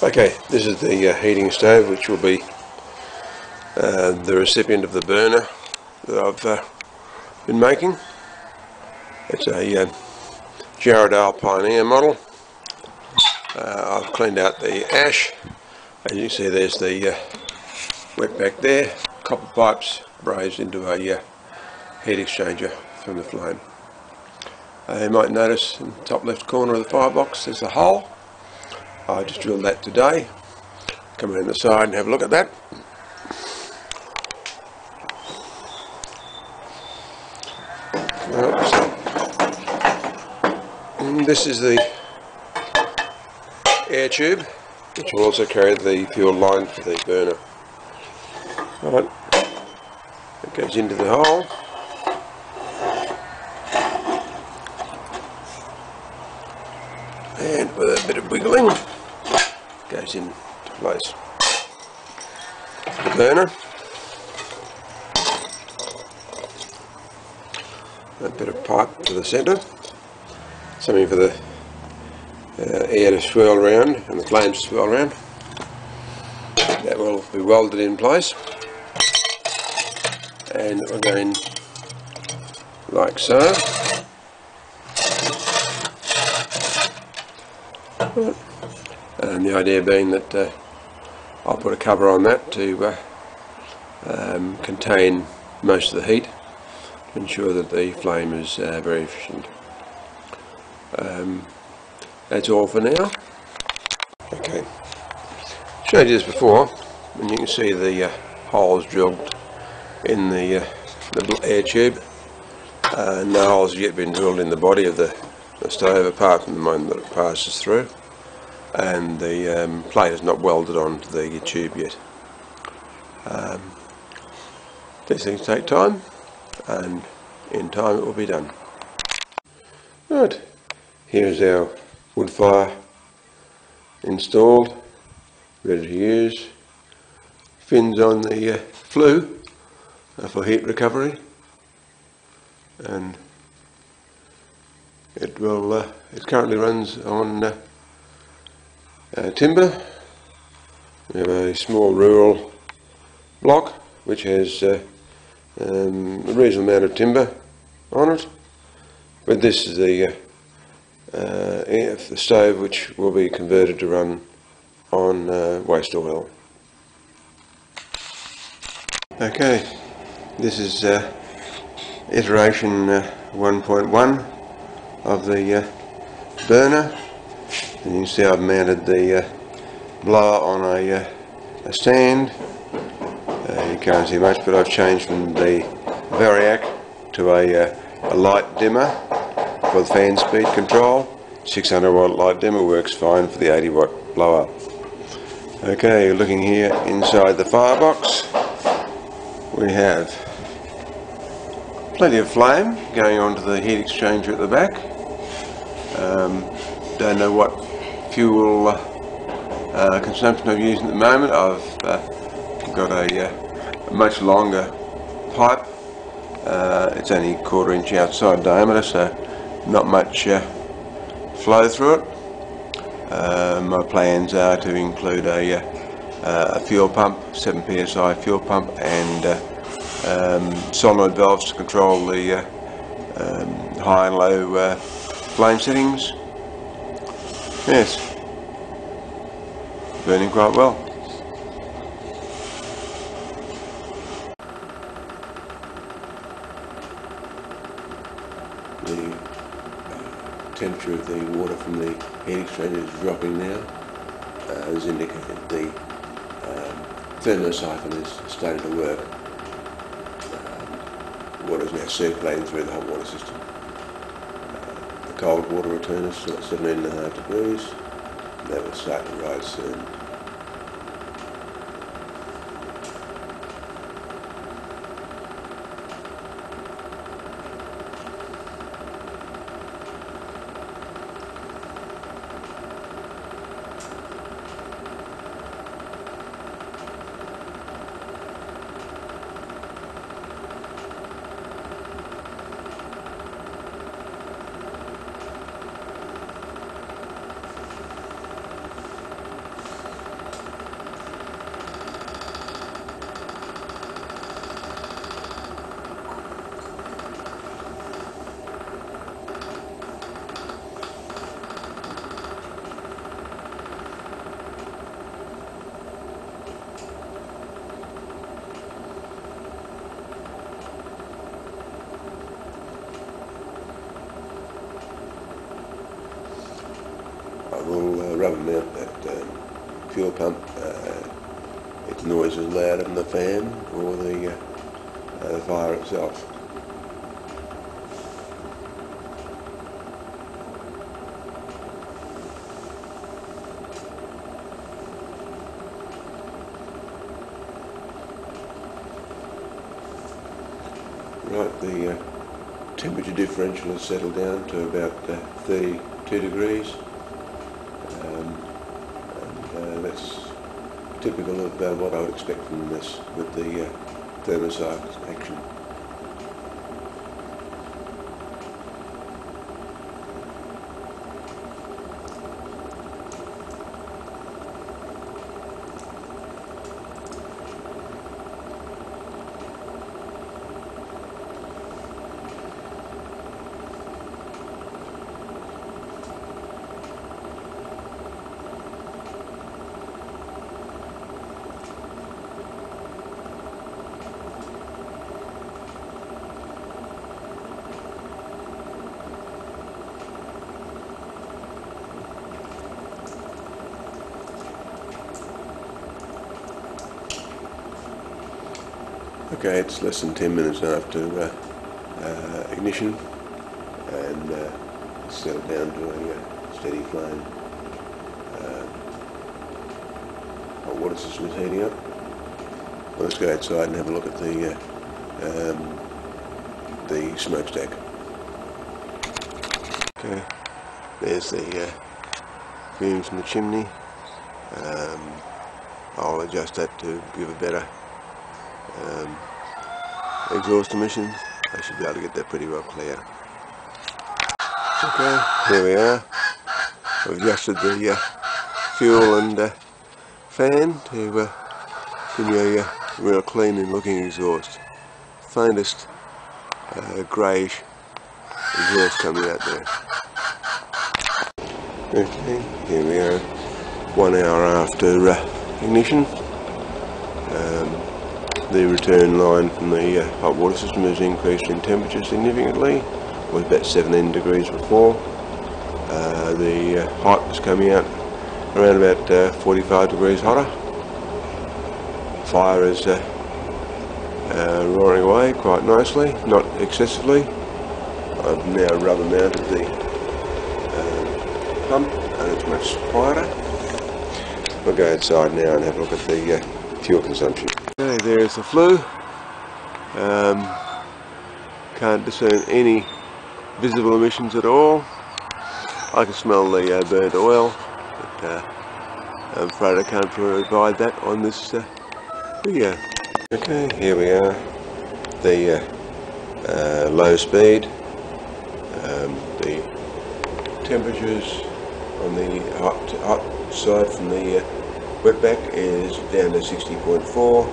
Okay, this is the heating stove, which will be the recipient of the burner that I've been making. It's a Jaredile Pioneer model. I've cleaned out the ash. As you can see, there's the wet back there. Copper pipes raised into a heat exchanger from the flame. You might notice in the top left corner of the firebox there's a hole. I just drilled that today. Come around the side and have a look at that. Oops. This is the air tube, which will also carry the fuel line for the burner. Right. It goes into the hole. And with a bit of wiggling, it goes into place. The burner. A bit of pipe to the centre. Something for the air to swirl around and the flames to swirl around. That will be welded in place. And it will go in like so. And the idea being that I'll put a cover on that to contain most of the heat, to ensure that the flame is very efficient. That's all for now. Okay, I showed you this before, and you can see the holes drilled in the air tube. No holes have yet been drilled in the body of the stove, apart from the moment that it passes through, and the plate is not welded onto the tube yet. These things take time, and in time it will be done. Right, here is our wood fire installed, ready to use. Fins on the flue for heat recovery, and it will. It currently runs on timber. We have a small rural block which has a reasonable amount of timber on it, but this is the stove which will be converted to run on waste oil. Okay, this is iteration 1.1. of the burner, and you can see I've mounted the blower on a stand. You can't see much, but I've changed from the Variac to a light dimmer for the fan speed control. 600 watt light dimmer works fine for the 80 watt blower. Okay, you're looking here inside the firebox. We have plenty of flame going on to the heat exchanger at the back. Don't know what fuel consumption I've used at the moment. I've got a much longer pipe. It's only 1/4 inch outside diameter, so not much flow through it. My plans are to include a fuel pump, 7 psi fuel pump, and solenoid valves to control the high and low flame settings. Yes, burning quite well. The temperature of the water from the heat exchanger is dropping now, as indicated. The thermosiphon is starting to work. Water is now circulating through the hot water system. The cold water returns to 17.5 degrees, and that will start to rise soon. there, but fuel pump, its noise is louder than the fan or the fire itself. Right, the temperature differential has settled down to about 32 degrees, and that's typical of what I would expect from this with the thermosifon action. Okay, it's less than 10 minutes after ignition, and it's settled down to a steady flame. Hot water system is heating up. Well, let's go outside and have a look at the smokestack. Okay, there's the fumes from the chimney. I'll adjust that to give a better exhaust emissions. I should be able to get that pretty well clear. Okay, here we are. I've adjusted the fuel and fan to give me a real clean and looking exhaust. Finest greyish exhaust coming out there. Okay, here we are. 1 hour after ignition. The return line from the hot water system has increased in temperature significantly. It was about 17 degrees before. The hot is coming out around about 45 degrees hotter. Fire is roaring away quite nicely, not excessively. I've now rubber mounted the pump and it's much quieter. We'll go outside now and have a look at the fuel consumption. Okay, there's the flue. Can't discern any visible emissions at all. I can smell the burnt oil, but I'm afraid I can't provide that on this video. Okay, here we are. The low speed. The temperatures on the hot side from the wetback is down to 60.4.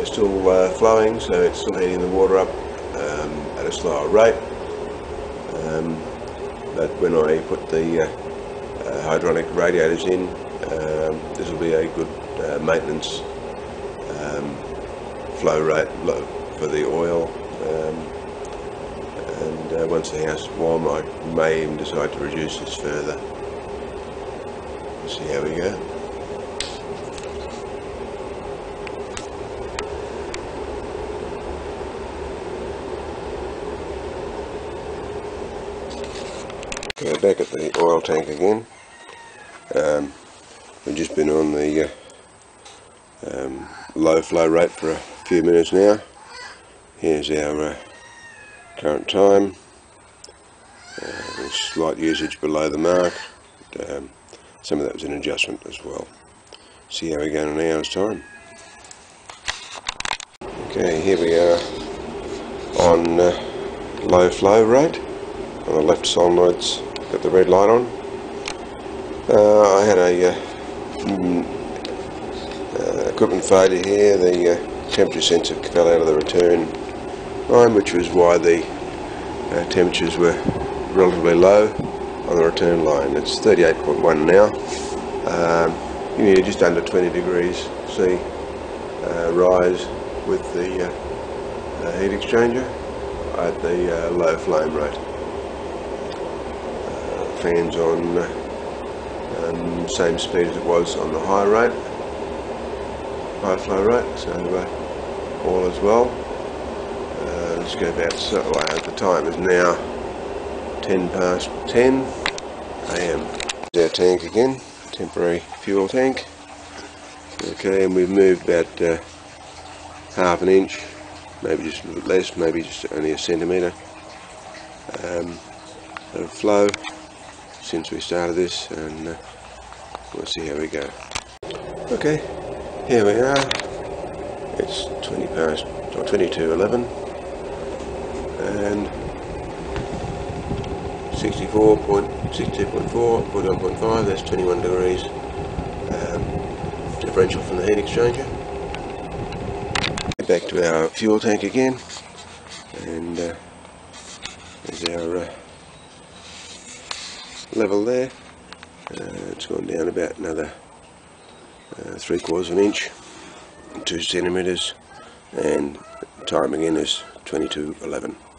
It's still flowing, so it's still heating the water up at a slower rate. But when I put the hydronic radiators in, this will be a good maintenance flow rate for the oil. And once the house is warm, I may even decide to reduce this further. See how we go. Okay, back at the oil tank again. We've just been on the low flow rate for a few minutes now. Here's our current time. There's slight usage below the mark. But, some of that was an adjustment as well. See how we go in an hour's time. Okay, here we are on low flow rate. On the left solenoid's got the red light on. I had a equipment failure here. The temperature sensor fell out of the return line, which was why the temperatures were relatively low on the return line. It's 38.1 now. You need just under 20 degrees C rise with the heat exchanger at the low flame rate. Fans on and same speed as it was on the high flow rate, so all as well. Let's go back that way. The time is now 10 past 10 AM. Our tank again, temporary fuel tank. Okay, and we've moved about half an inch, maybe just a little bit less, maybe just only a centimetre of flow since we started this, and we'll see how we go. Okay, here we are. It's 22:11 and 60.4, 41.5, that's 21 degrees differential from the heat exchanger. Back to our fuel tank again, and there's our level there. It's gone down about another 3/4 of an inch, 2 centimetres, and time again is 22:11.